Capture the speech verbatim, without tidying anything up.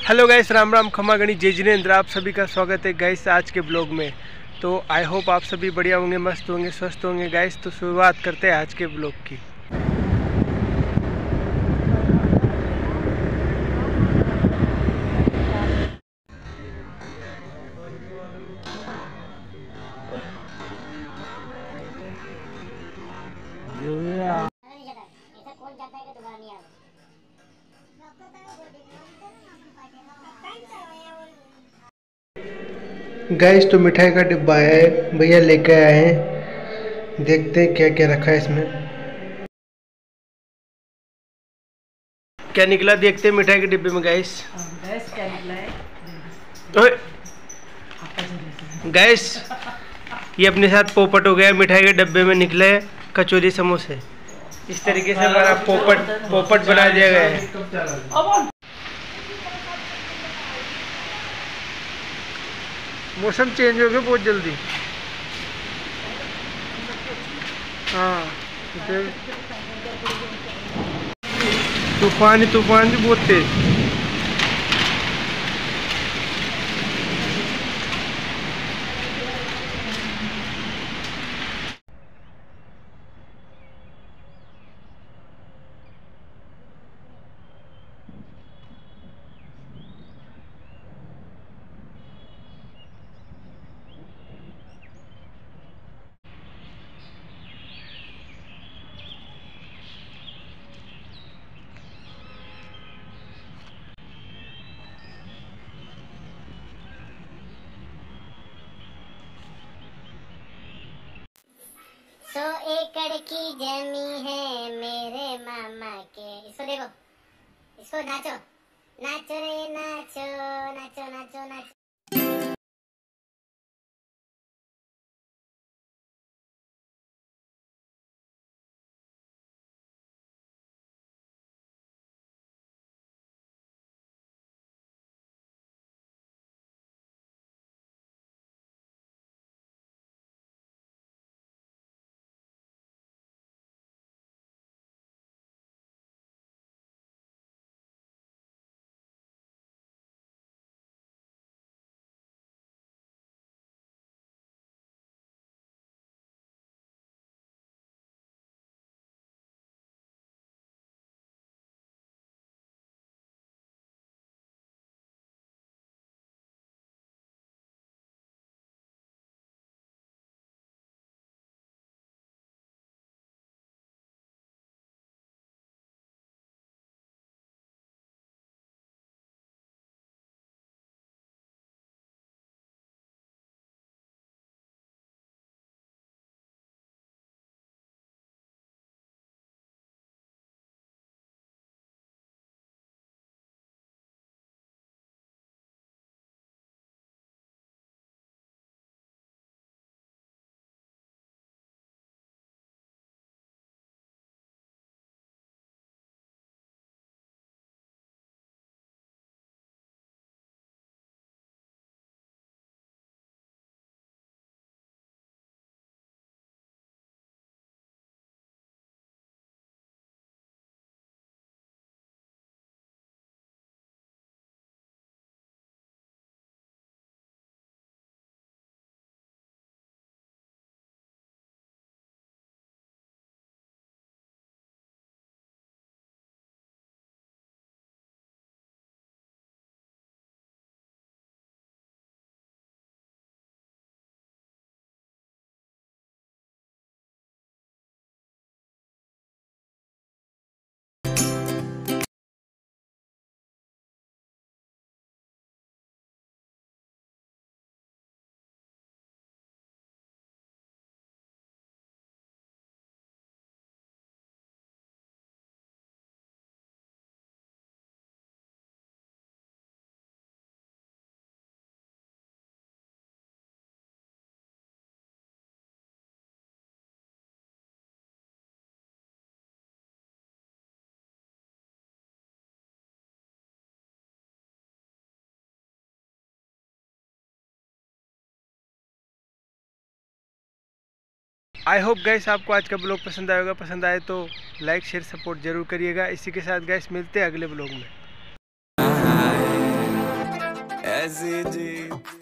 Hello guys, Ram Ram खमा घणी, जय जिनेंद्र। आप सभी का स्वागत है गाइस आज के ब्लॉग में। तो आई होप आप सभी बढ़िया होंगे, मस्त होंगे, स्वस्थ होंगे गाइस। तो शुरुआत करते हैं आज के ब्लॉग की। गैस तो मिठाई का डिब्बा है, भैया लेके आए हैं। देखते हैं क्या क्या रखा है इसमें, क्या निकला। देखते हैं मिठाई के डिब्बे में गैस क्या निकला है। गैस ये अपने साथ पोपट हो गया। मिठाई के डिब्बे में निकले कचौरी समोसे। इस तरीके से हमारा पोपट पोपट बना दिया गया है। मौसम चेंज हो गया बहुत जल्दी। हाँ, तूफान तूफान भी बहुत तेज। सौ एकड़ की जमी है मेरे मामा के। इसको देखो, इसको नाचो नाचो रे नाचो नाचो नाचो नाचो। आई होप गाइस आपको आज का ब्लॉग पसंद आएगा। पसंद आए तो लाइक शेयर सपोर्ट जरूर करिएगा। इसी के साथ गाइस मिलते हैं अगले ब्लॉग में। ऐसे जी।